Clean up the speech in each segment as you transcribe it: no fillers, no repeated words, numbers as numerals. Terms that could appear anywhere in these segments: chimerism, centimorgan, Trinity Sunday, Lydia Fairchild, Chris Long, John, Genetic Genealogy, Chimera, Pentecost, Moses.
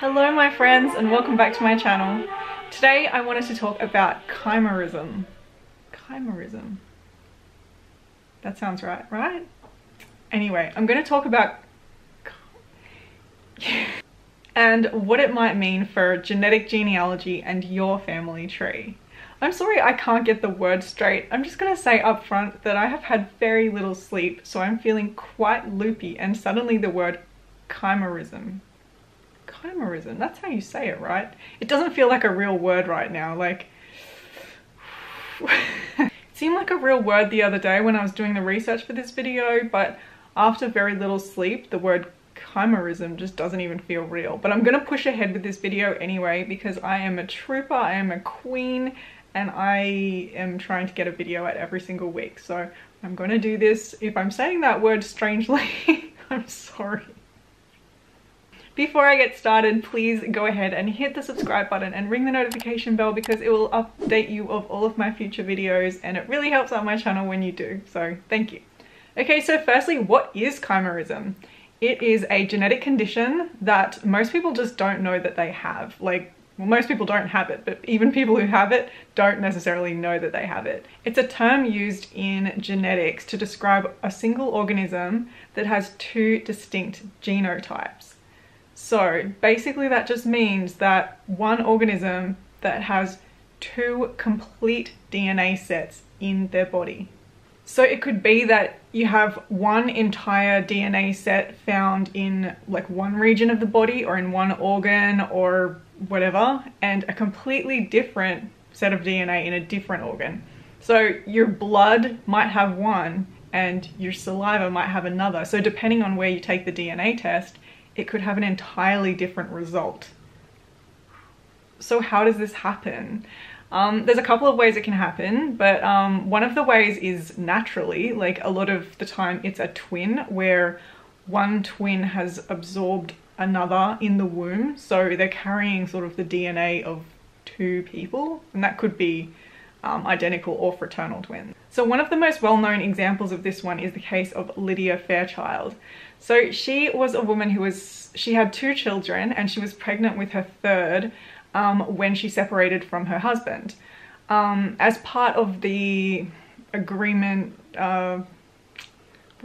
Hello my friends and welcome back to my channel. Today I wanted to talk about chimerism. Chimerism. That sounds right, right? Anyway, I'm going to talk about and what it might mean for genetic genealogy and your family tree. I'm sorry I can't get the word straight. I'm just gonna say up front that I have had very little sleep, so I'm feeling quite loopy, and suddenly the word chimerism. Chimerism, that's how you say it, right? It doesn't feel like a real word right now, like... It seemed like a real word the other day when I was doing the research for this video, but after very little sleep, the word chimerism just doesn't even feel real. But I'm gonna push ahead with this video anyway, because I am a trooper, I am a queen, and I am trying to get a video out every single week, so I'm gonna do this. If I'm saying that word strangely, I'm sorry. Before I get started, please go ahead and hit the subscribe button and ring the notification bell, because it will update you of all of my future videos, and it really helps out my channel when you do, so thank you. Okay, so firstly, what is chimerism? It is a genetic condition that most people just don't know that they have. Like, well, most people don't have it, but even people who have it don't necessarily know that they have it. It's a term used in genetics to describe a single organism that has two distinct genotypes. So basically that just means that one organism that has two complete DNA sets in their body. So it could be that you have one entire DNA set found in like one region of the body or in one organ or whatever, and a completely different set of DNA in a different organ. So your blood might have one and your saliva might have another. So depending on where you take the DNA test, it could have an entirely different result. So how does this happen? There's a couple of ways it can happen, but one of the ways is naturally. Like, a lot of the time it's a twin where one twin has absorbed another in the womb, so they're carrying sort of the DNA of two people, and that could be identical or fraternal twins. So one of the most well-known examples of this one is the case of Lydia Fairchild. So she was a woman who was, she had two children and she was pregnant with her third when she separated from her husband. As part of the agreement, what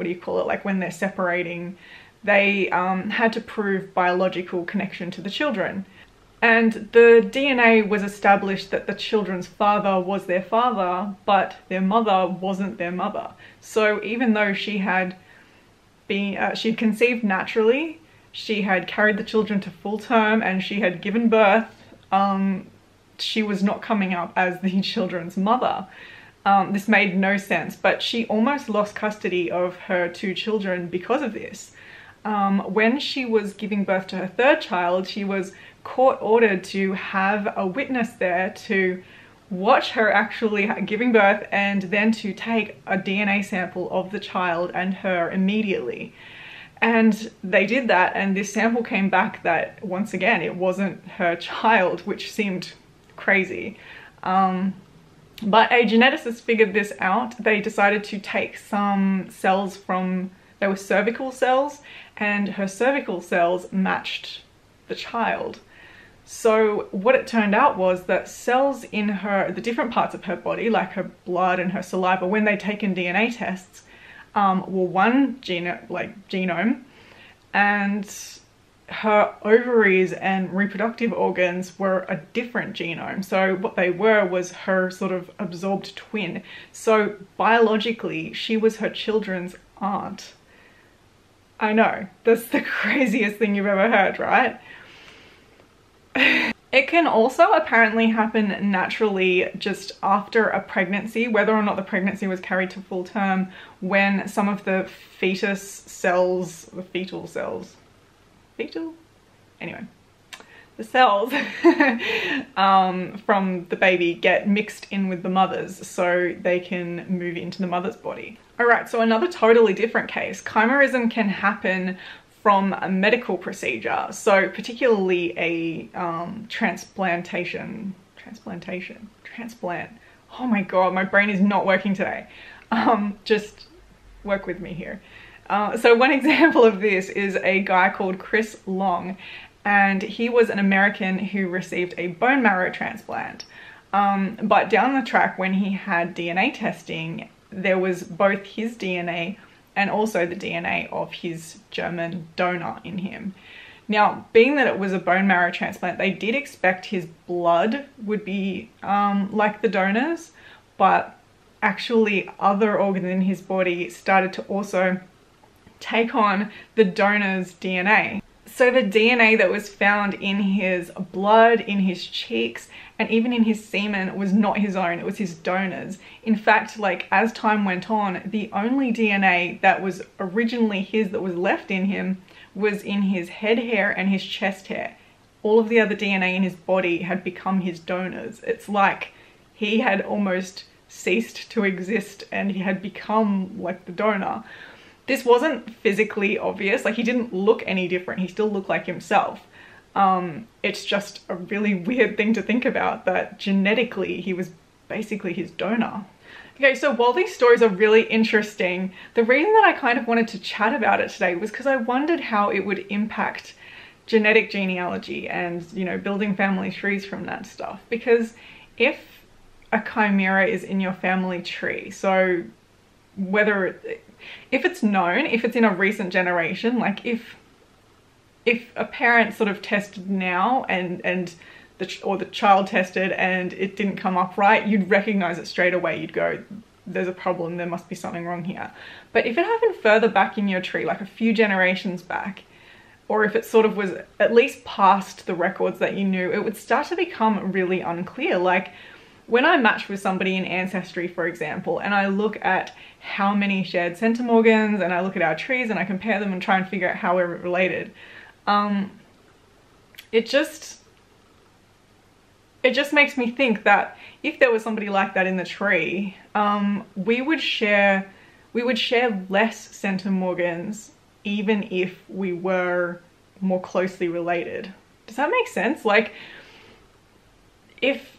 do you call it, like when they're separating, they had to prove biological connection to the children. And the DNA was established that the children's father was their father, but their mother wasn't their mother. So even though she had been, she'd conceived naturally, she had carried the children to full term, and she had given birth, she was not coming up as the children's mother. This made no sense, but she almost lost custody of her two children because of this. When she was giving birth to her third child, she was court-ordered to have a witness there to watch her actually giving birth and then to take a DNA sample of the child and her immediately. And they did that, and this sample came back that, once again, it wasn't her child, which seemed crazy. But a geneticist figured this out. They decided to take some cells from, they were cervical cells, and her cervical cells matched the child. So what it turned out was that cells in her, the different parts of her body, like her blood and her saliva, when they taken DNA tests, were one genome, and her ovaries and reproductive organs were a different genome. So what they were was her sort of absorbed twin. So biologically, she was her children's aunt. I know, that's the craziest thing you've ever heard, right? It can also apparently happen naturally just after a pregnancy, whether or not the pregnancy was carried to full term, when some of the fetus cells, the fetal cells, fetal? Anyway, the cells from the baby get mixed in with the mother's, so they can move into the mother's body. Alright, so another totally different case. Chimerism can happen from a medical procedure, so particularly a transplant. Oh my god, my brain is not working today. Just work with me here. So one example of this is a guy called Chris Long, and he was an American who received a bone marrow transplant. But down the track, when he had DNA testing, there was both his DNA and also the DNA of his German donor in him. Now, being that it was a bone marrow transplant, they did expect his blood would be like the donor's, but actually other organs in his body started to also take on the donor's DNA. So the DNA that was found in his blood, in his cheeks, and even in his semen was not his own, it was his donor's. In fact, like, as time went on, the only DNA that was originally his that was left in him was in his head hair and his chest hair. All of the other DNA in his body had become his donor's. It's like he had almost ceased to exist and he had become like the donor. This wasn't physically obvious, like he didn't look any different, he still looked like himself. It's just a really weird thing to think about, that genetically he was basically his donor. Okay, so while these stories are really interesting, the reason that I kind of wanted to chat about it today was because I wondered how it would impact genetic genealogy and, you know, building family trees from that stuff. Because if a chimera is in your family tree, so if it's known, if it's in a recent generation, like if a parent sort of tested now or the child tested and it didn't come up right, you'd recognize it straight away. You'd go, there's a problem, there must be something wrong here. But if it happened further back in your tree, like a few generations back, or if it sort of was at least past the records that you knew, it would start to become really unclear. Like, when I match with somebody in Ancestry, for example, and I look at how many shared centimorgans, and I look at our trees and I compare them and try and figure out how we're related, it just makes me think that if there was somebody like that in the tree, we would share less centimorgans, even if we were more closely related. Does that make sense? Like, if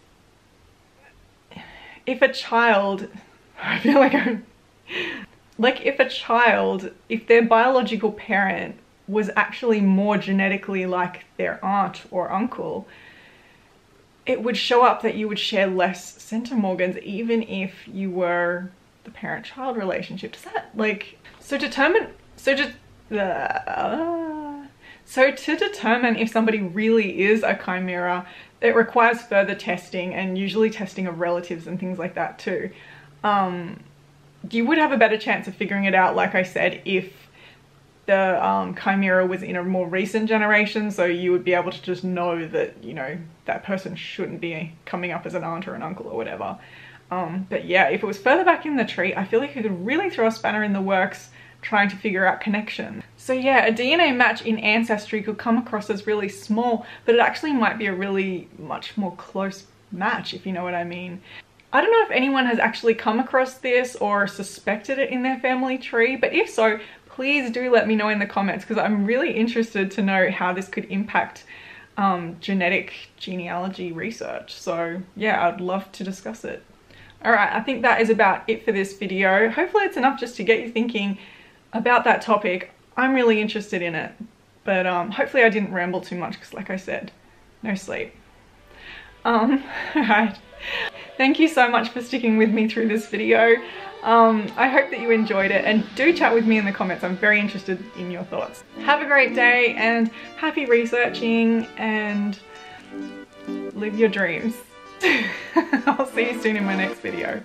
their biological parent was actually more genetically like their aunt or uncle, it would show up that you would share less centimorgans, even if you were the parent-child relationship. Does that, like, so to determine if somebody really is a chimera, it requires further testing, and usually testing of relatives and things like that too. You would have a better chance of figuring it out, like I said, if the chimera was in a more recent generation, so you would be able to just know that, you know, that person shouldn't be coming up as an aunt or an uncle or whatever. But yeah, if it was further back in the tree, I feel like you could really throw a spanner in the works trying to figure out connection. So yeah, a DNA match in Ancestry could come across as really small, but it actually might be a really much more close match, if you know what I mean. I don't know if anyone has actually come across this or suspected it in their family tree, but if so, please do let me know in the comments, because I'm really interested to know how this could impact genetic genealogy research. So yeah, I'd love to discuss it. Alright, I think that is about it for this video. Hopefully it's enough just to get you thinking about that topic. I'm really interested in it, but hopefully I didn't ramble too much, because like I said, no sleep. Alright, thank you so much for sticking with me through this video. I hope that you enjoyed it, and do chat with me in the comments. I'm very interested in your thoughts. Have a great day, and happy researching, and live your dreams. I'll see you soon in my next video.